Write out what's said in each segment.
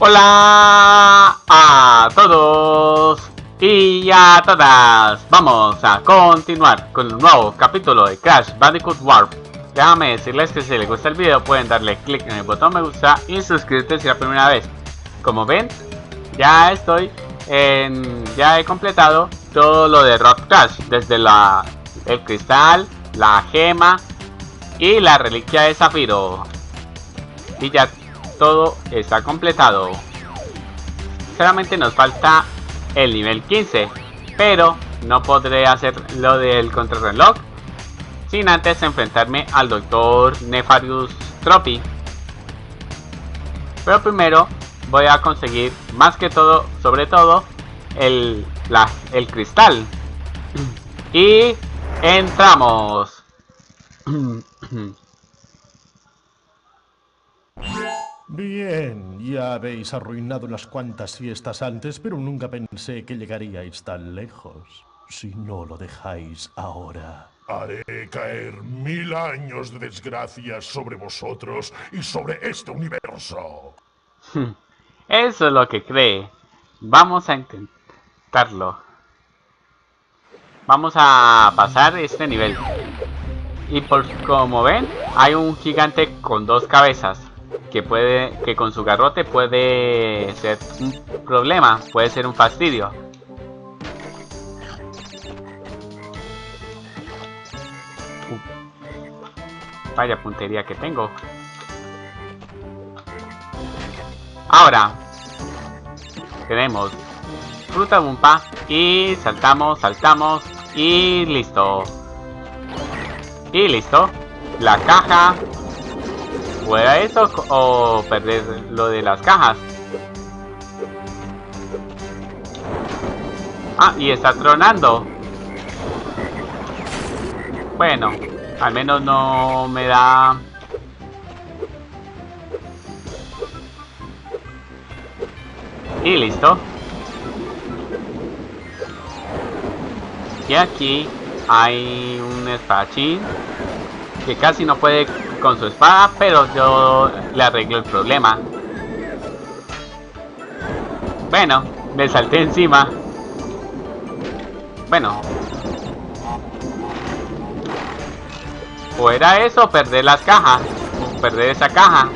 Hola a todos y a todas. Vamos a continuar con un nuevo capítulo de Crash Bandicoot Warped. Déjame decirles que si les gusta el video pueden darle click en el botón me gusta y suscribirse si es la primera vez. Como ven, ya he completado todo lo de Rock Crash, desde el cristal, la gema y la reliquia de zafiro. Y ya todo está completado. Solamente nos falta el nivel 15, pero no podré hacer lo del contrarreloj sin antes enfrentarme al Doctor Nefarius Tropi. Pero primero voy a conseguir, más que todo, sobre todo, el cristal. Y entramos. Bien, ya habéis arruinado unas cuantas fiestas antes, pero nunca pensé que llegaríais tan lejos. Si no lo dejáis ahora, haré caer 1000 años de desgracias sobre vosotros y sobre este universo. Eso es lo que cree. Vamos a intentarlo. Vamos a pasar este nivel. Y por como ven, hay un gigante con 2 cabezas. Que con su garrote puede ser un problema, puede ser un fastidio. Vaya puntería que tengo. Ahora tenemos fruta bumpa y saltamos y listo. La caja. ¿Fuera eso o perder lo de las cajas? Ah, y está tronando. Bueno, al menos no me da... Y listo. Y aquí hay un espadachín que casi no puede con su espada, pero yo le arreglo el problema. Bueno, me salté encima. Bueno, o era eso, perder las cajas, o perder esa caja.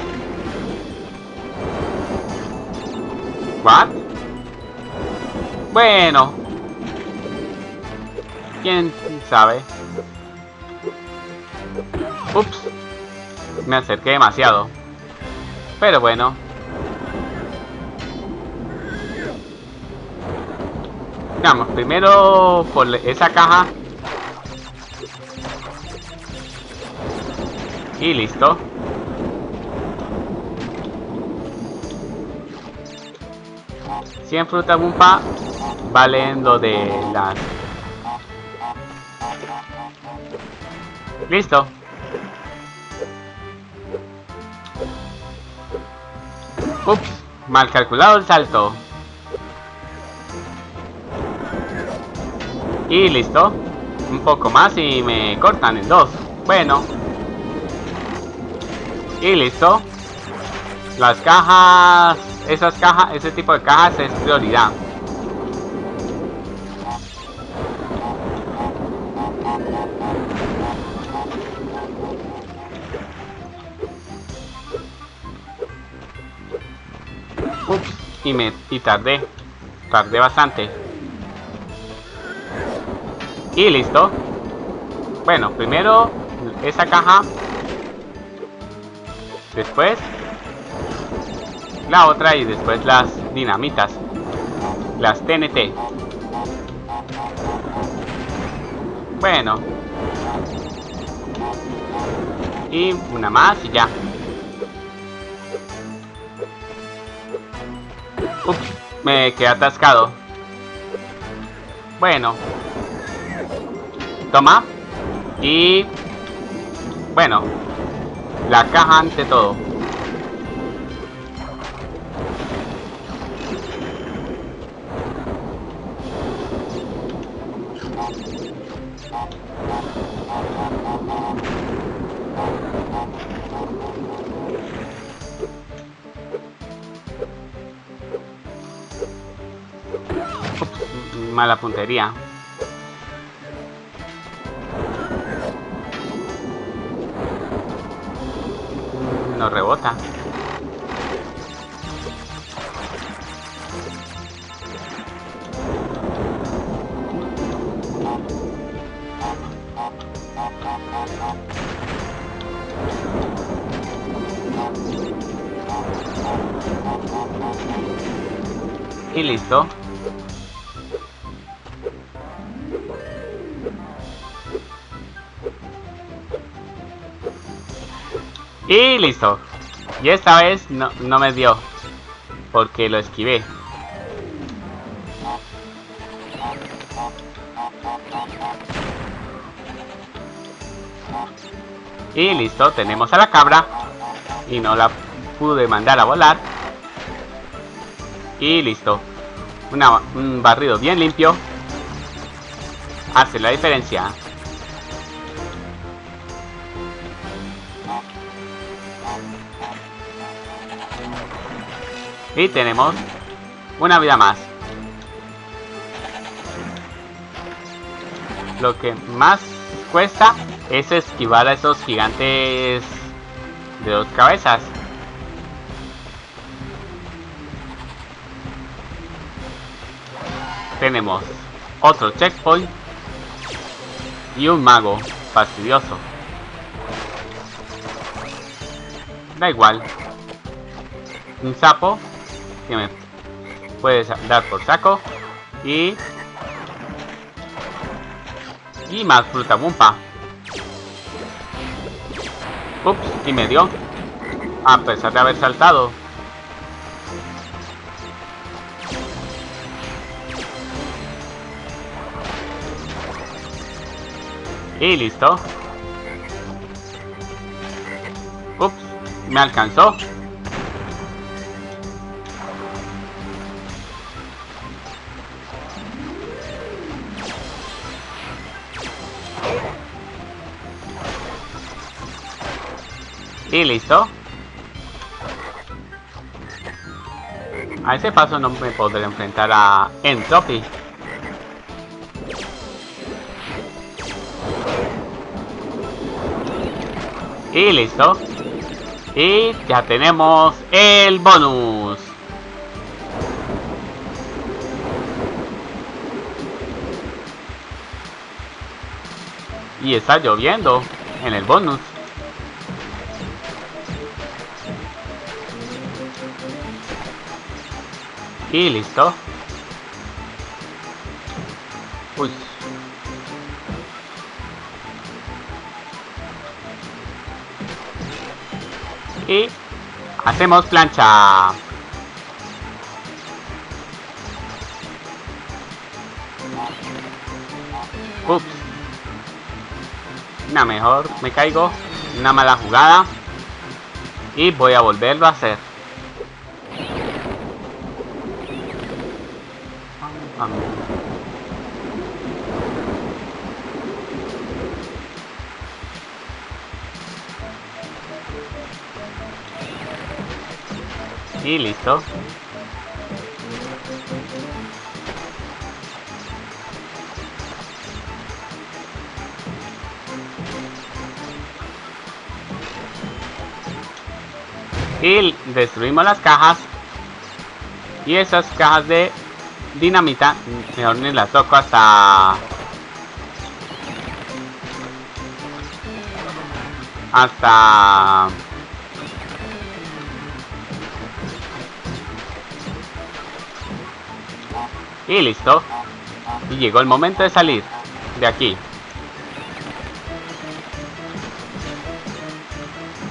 ¿What? Bueno, quién sabe. Ups, me acerqué demasiado. Pero bueno. Vamos, primero por esa caja. Y listo. Cien frutas bumpa valen lo de las... Listo. Ups, mal calculado el salto. Y listo. Un poco más y me cortan en 2. Bueno. Y listo. Las cajas... Esas cajas, ese tipo de cajas es prioridad. Y tardé bastante. Y listo. Bueno, primero esa caja, después la otra y después las dinamitas, las TNT. Bueno, y una más y ya. Ups, me quedé atascado. Bueno. Toma. Y... Bueno. La caja ante todo. mala puntería. No rebota. Y listo. Y listo. Y esta vez no me dio, porque lo esquivé. Y listo, tenemos a la cabra. Y no la pude mandar a volar. Y listo. Un barrido bien limpio hace la diferencia. Y tenemos una vida más. Lo que más cuesta es esquivar a esos gigantes de dos cabezas. Tenemos otro checkpoint y un mago fastidioso. Da igual. Un sapo que me puede dar por saco. Y más fruta bumpa. Ups, y me dio, a pesar de haber saltado. Y listo. Ups, me alcanzó. Y listo. A ese paso no me podré enfrentar a Entropy. Y listo. Y ya tenemos el bonus. Y está lloviendo en el bonus. Y listo. Uy. Y hacemos plancha. Ups. Una mejor, me caigo. Una mala jugada. Y voy a volverlo a hacer. Y listo. Y destruimos las cajas. Y esas cajas de dinamita, mejor ni las toco hasta y listo. Y llegó el momento de salir de aquí.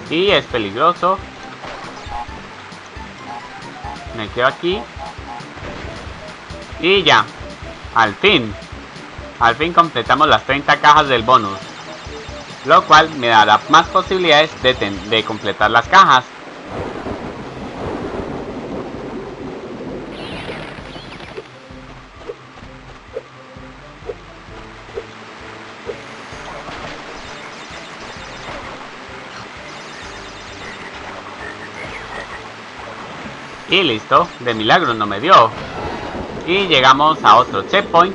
Y es peligroso. Me quedo aquí. Y ya, al fin completamos las 30 cajas del bonus, lo cual me dará más posibilidades de completar las cajas. Y listo, de milagro no me dio. Y llegamos a otro checkpoint.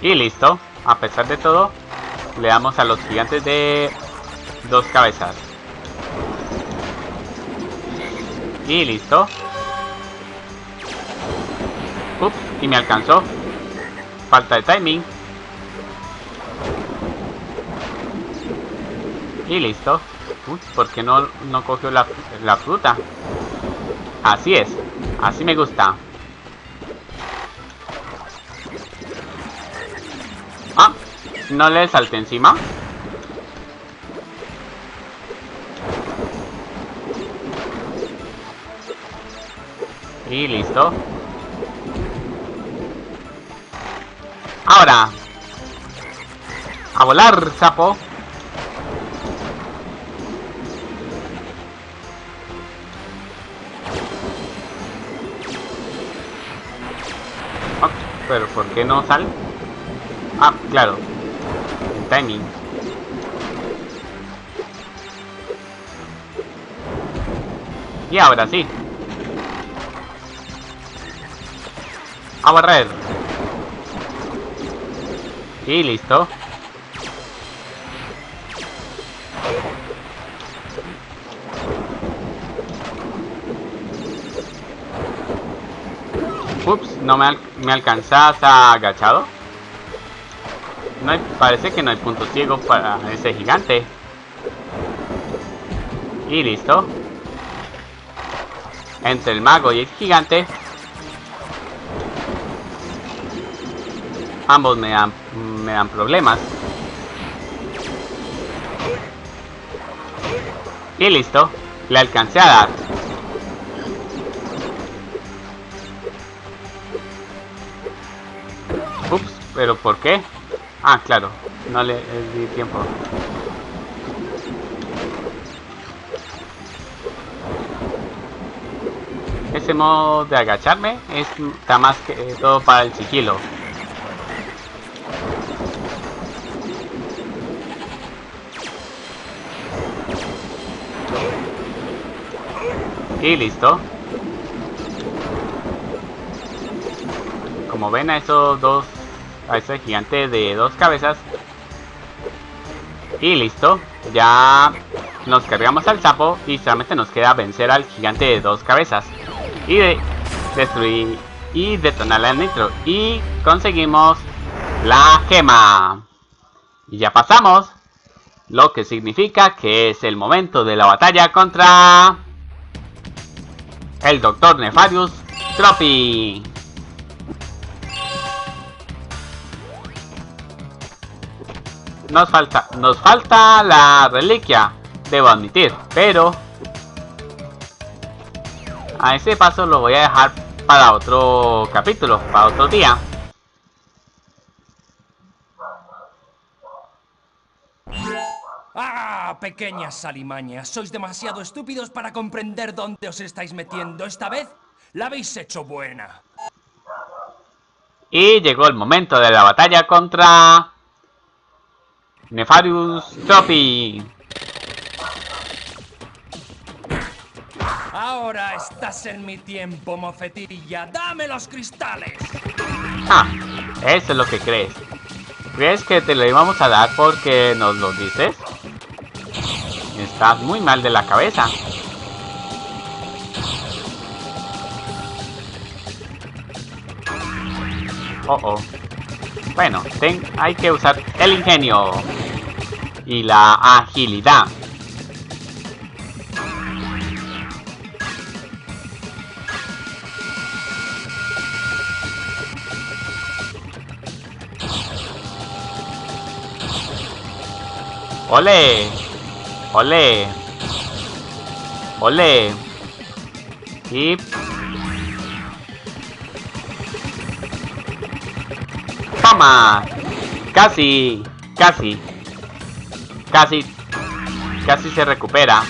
Y listo. A pesar de todo, le damos a los gigantes de dos cabezas. Y listo. Ups, y me alcanzó. Falta de timing. Y listo. Uy, ¿por qué no cogió la fruta? Así es, así me gusta. Ah, no le salté encima. Y listo. Ahora, a volar, sapo. Pero ¿por qué no sale? Ah, claro, el timing. Y ahora sí. A barrer. Y listo. Ups, no me alcanzas agachado. No hay, parece que no hay punto ciego para ese gigante. Y listo. Entre el mago y el gigante, ambos me dan problemas. Y listo. Le alcancé a dar. Ups, ¿pero por qué? Ah, claro, no le di tiempo. Ese modo de agacharme está más que todo para el sigilo. Y listo. Como ven, a ese gigante de dos cabezas. Y listo. Ya nos cargamos al sapo y solamente nos queda vencer al gigante de dos cabezas y destruir y detonar la nitro, y conseguimos la gema. Y ya pasamos, lo que significa que es el momento de la batalla contra el Doctor Nefarius Tropi. Nos falta la reliquia, debo admitir, pero a ese paso lo voy a dejar para otro capítulo, para otro día. ¡Ah, pequeñas alimañas! Sois demasiado estúpidos para comprender dónde os estáis metiendo. Esta vez la habéis hecho buena. Y llegó el momento de la batalla contra Nefarius Tropi. Ahora estás en mi tiempo, mofetilla. ¡Dame los cristales! Ah, eso es lo que crees. ¿Crees que te lo íbamos a dar porque nos lo dices? Estás muy mal de la cabeza. Oh, oh. Bueno, hay que usar el ingenio y la agilidad. ¡Ole! ¡Ole! ¡Ole! Y... ¡toma! Casi se recupera.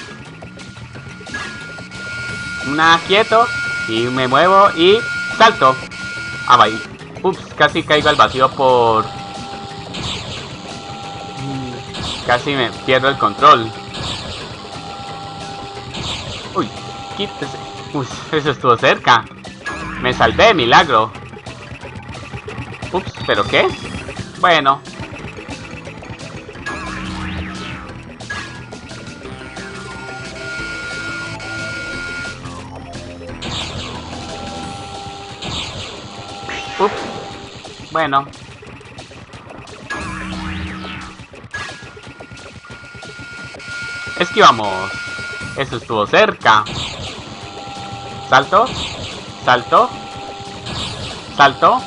Una quieto. Y me muevo y salto. Ah, vaya. Ups, casi caigo al vacío por... casi me pierdo el control. Quítese. Uy, eso estuvo cerca. Me salvé, milagro. Ups, ¿pero qué? Bueno. Ups. Bueno. Esquivamos. Eso estuvo cerca. Salto. Salto. Salto.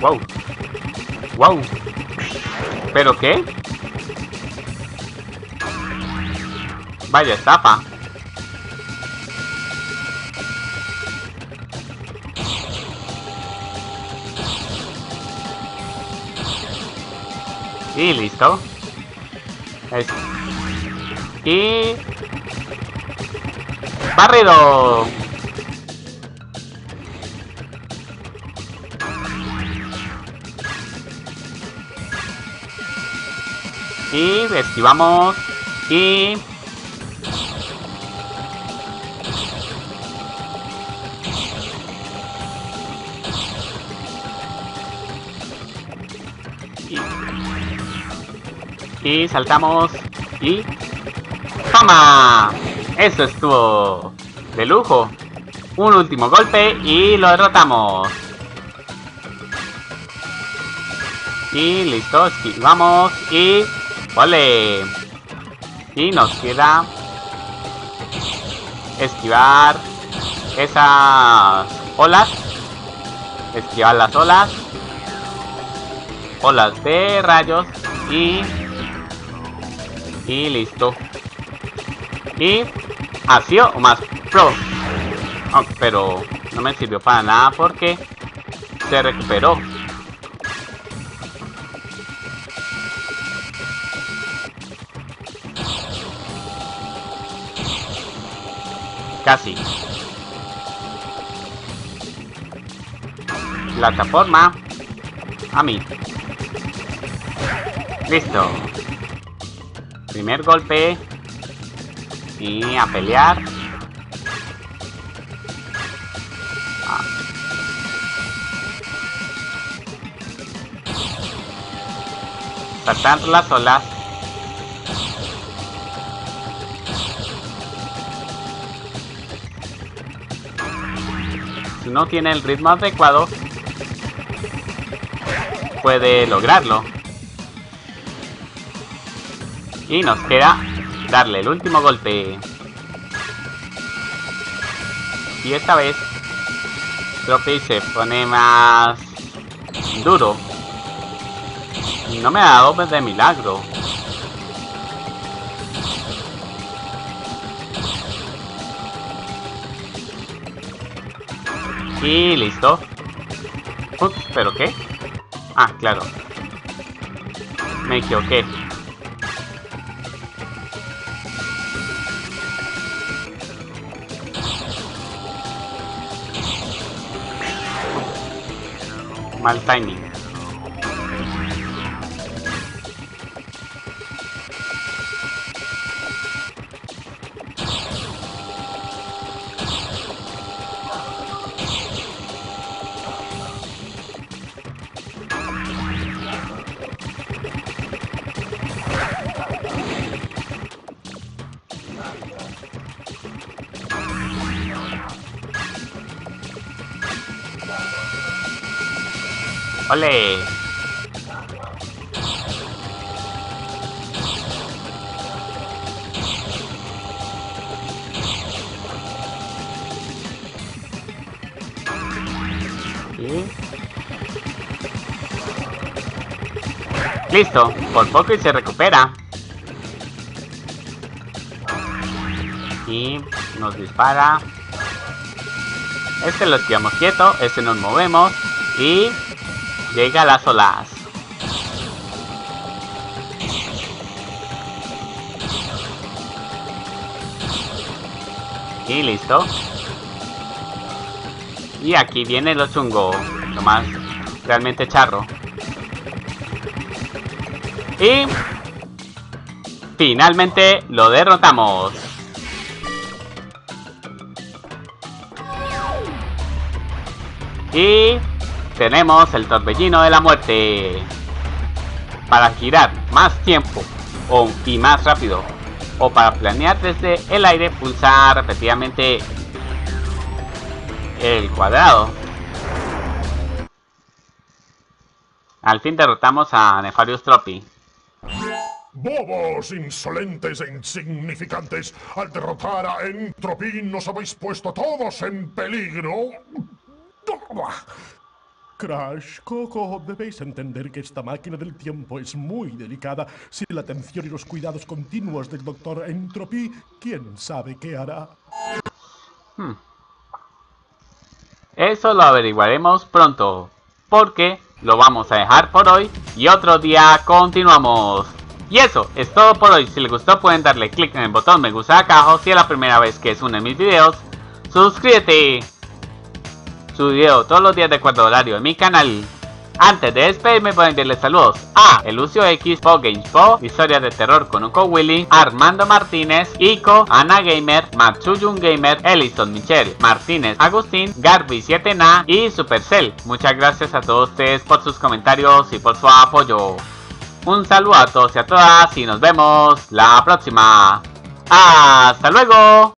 Wow. Wow. ¿Pero qué? Vaya estafa. Y listo. Y... ¡barrido! Y esquivamos. Y... y saltamos. Y... ¡toma! Eso estuvo de lujo. Un último golpe y lo derrotamos. Y listo, esquivamos y... ¡vale! Y nos queda... esquivar esas olas. Esquivar las olas. Olas de rayos y... y listo. Y así o más pro. Oh, pero no me sirvió para nada porque se recuperó. Casi. Plataforma. A mí. Listo. Primer golpe. Y a pelear. Ah. Saltar las olas. Si no tiene el ritmo adecuado, puede lograrlo. Y nos queda darle el último golpe. Y esta vez Tropi se pone más duro. No me ha dado pues de milagro. Y listo. Ups, ¿pero qué? Ah, claro. Me equivoqué. Mal timing. ¡Ole! ¿Sí? Listo, por poco y se recupera. Y nos dispara. Este lo esquivamos quieto, este nos movemos y... llega a las olas. Y listo. Y aquí viene lo chungo. Lo más realmente charro. Y... Finalmente lo derrotamos. Y tenemos el Torbellino de la Muerte para girar más tiempo y más rápido, o para planear desde el aire, pulsar repetidamente el cuadrado. Al fin derrotamos a Nefarius Tropi. Bobos, insolentes e insignificantes, al derrotar a Entropy nos habéis puesto todos en peligro. Crash, Coco, debéis entender que esta máquina del tiempo es muy delicada. Sin la atención y los cuidados continuos del Doctor Entropy, ¿quién sabe qué hará? Eso lo averiguaremos pronto, porque lo vamos a dejar por hoy y otro día continuamos. Y eso es todo por hoy. Si les gustó pueden darle click en el botón me gusta acá, o si es la primera vez que es uno de mis videos, suscríbete. Subo todos los días de acuerdo al horario en mi canal. Antes de despedirme pueden darle saludos a Elucio X, Po Games Po, Historia de Terror con Unco Willy, Armando Martínez, Ico, Ana Gamer, Matsuyun Gamer, Ellison Michelle, Martínez Agustín, Garby7na y Supercell. Muchas gracias a todos ustedes por sus comentarios y por su apoyo. Un saludo a todos y a todas y nos vemos la próxima. ¡Hasta luego!